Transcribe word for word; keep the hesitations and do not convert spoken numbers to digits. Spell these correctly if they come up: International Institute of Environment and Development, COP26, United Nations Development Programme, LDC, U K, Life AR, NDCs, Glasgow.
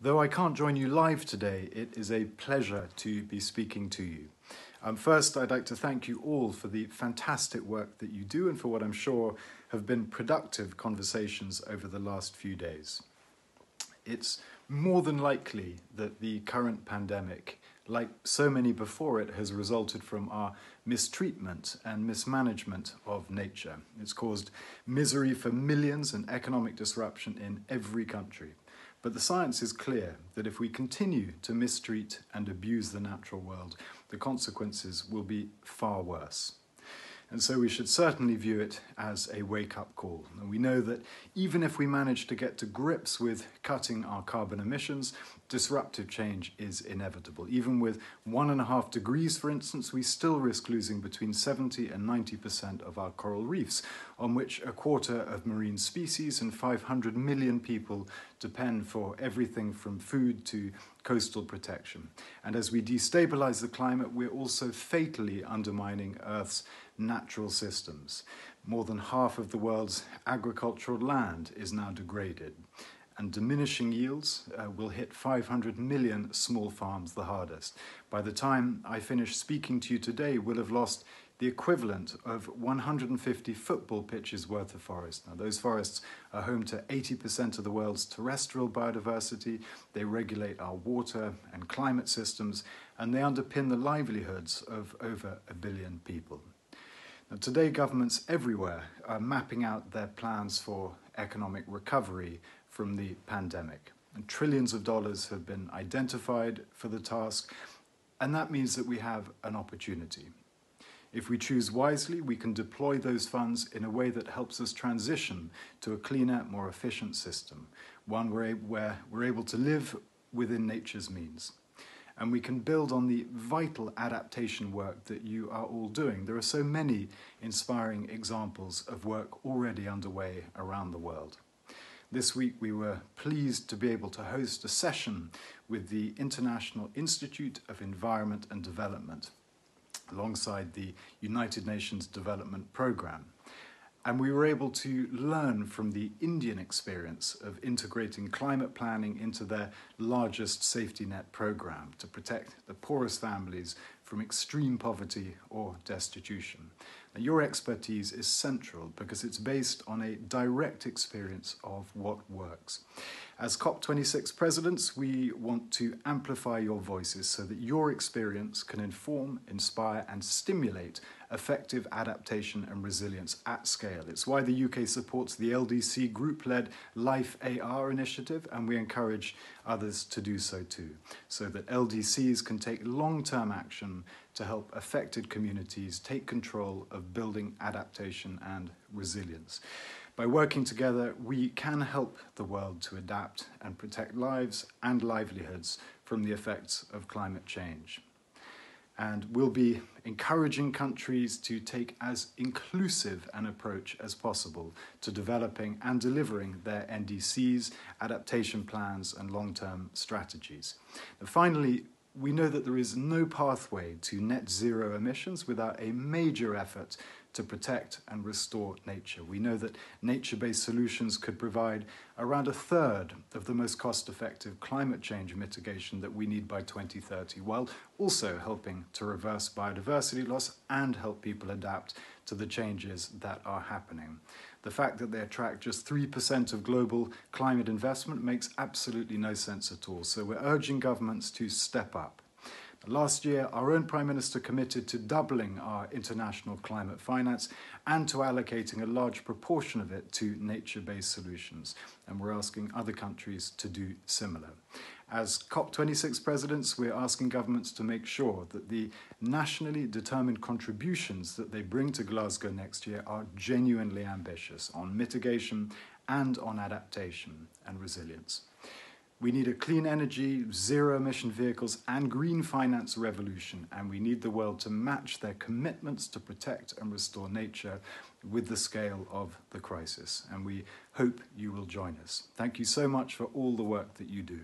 Though I can't join you live today, it is a pleasure to be speaking to you. Um, first, I'd like to thank you all for the fantastic work that you do and for what I'm sure have been productive conversations over the last few days. It's more than likely that the current pandemic, like so many before it, has resulted from our mistreatment and mismanagement of nature. It's caused misery for millions and economic disruption in every country. But the science is clear that if we continue to mistreat and abuse the natural world, the consequences will be far worse. And so we should certainly view it as a wake-up call. And we know that even if we manage to get to grips with cutting our carbon emissions, disruptive change is inevitable. Even with one and a half degrees, for instance, we still risk losing between seventy and ninety percent of our coral reefs, on which a quarter of marine species and five hundred million people depend for everything from food to coastal protection. And as we destabilize the climate, we're also fatally undermining Earth's natural systems. More than half of the world's agricultural land is now degraded, and diminishing yields uh, will hit five hundred million small farms the hardest. By the time I finish speaking to you today, we'll have lost the equivalent of one hundred fifty football pitches worth of forest. Now, those forests are home to eighty percent of the world's terrestrial biodiversity. They regulate our water and climate systems, and they underpin the livelihoods of over a billion people. Now, today, governments everywhere are mapping out their plans for economic recovery from the pandemic. And trillions of dollars have been identified for the task, and that means that we have an opportunity. If we choose wisely, we can deploy those funds in a way that helps us transition to a cleaner, more efficient system, one where we're able to live within nature's means. And we can build on the vital adaptation work that you are all doing. There are so many inspiring examples of work already underway around the world. This week, we were pleased to be able to host a session with the International Institute of Environment and Development, alongside the United Nations Development Programme. And we were able to learn from the Indian experience of integrating climate planning into their largest safety net programme to protect the poorest families from extreme poverty or destitution. Now, your expertise is central because it's based on a direct experience of what works. As COP twenty-six presidents, we want to amplify your voices so that your experience can inform, inspire, and stimulate effective adaptation and resilience at scale. It's why the U K supports the L D C group-led Life A R initiative, and we encourage others to do so too, so that L D Cs can take long-term action to help affected communities take control of building adaptation and resilience. By working together, we can help the world to adapt and protect lives and livelihoods from the effects of climate change. And we'll be encouraging countries to take as inclusive an approach as possible to developing and delivering their N D Cs, adaptation plans, and long-term strategies. And finally, we know that there is no pathway to net zero emissions without a major effort to protect and restore nature. We know that nature-based solutions could provide around a third of the most cost-effective climate change mitigation that we need by twenty thirty, while also helping to reverse biodiversity loss and help people adapt to the changes that are happening. The fact that they attract just three percent of global climate investment makes absolutely no sense at all. So we're urging governments to step up. Last year, our own Prime Minister committed to doubling our international climate finance and to allocating a large proportion of it to nature-based solutions. And we're asking other countries to do similar. As COP twenty-six presidents, we're asking governments to make sure that the nationally determined contributions that they bring to Glasgow next year are genuinely ambitious on mitigation and on adaptation and resilience. We need a clean energy, zero-emission vehicles, and green finance revolution, and we need the world to match their commitments to protect and restore nature with the scale of the crisis. And we hope you will join us. Thank you so much for all the work that you do.